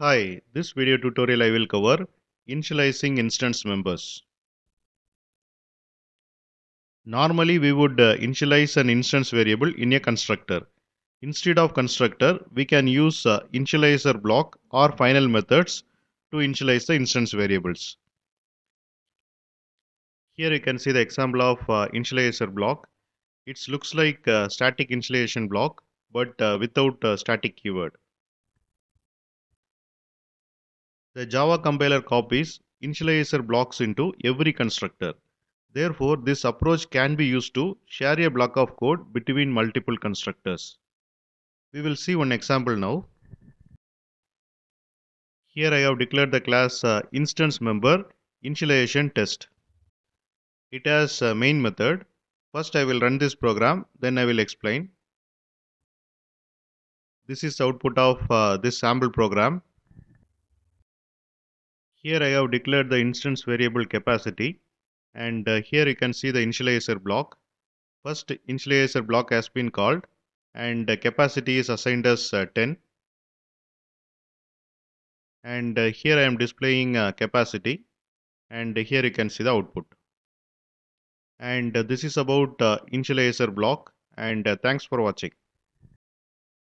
Hi, this video tutorial I will cover initializing instance members. Normally we would initialize an instance variable in a constructor. Instead of constructor, we can use initializer block or final methods to initialize the instance variables. Here you can see the example of initializer block. It looks like a static initialization block but without a static keyword. The Java compiler copies initializer blocks into every constructor. Therefore, this approach can be used to share a block of code between multiple constructors. We will see one example now. Here I have declared the class instance member initialization test. It has a main method. First I will run this program, then I will explain. This is the output of this sample program. Here I have declared the instance variable capacity, and here you can see the initializer block. First initializer block has been called and capacity is assigned as 10. And here I am displaying capacity, and here you can see the output. And this is about initializer block, and thanks for watching.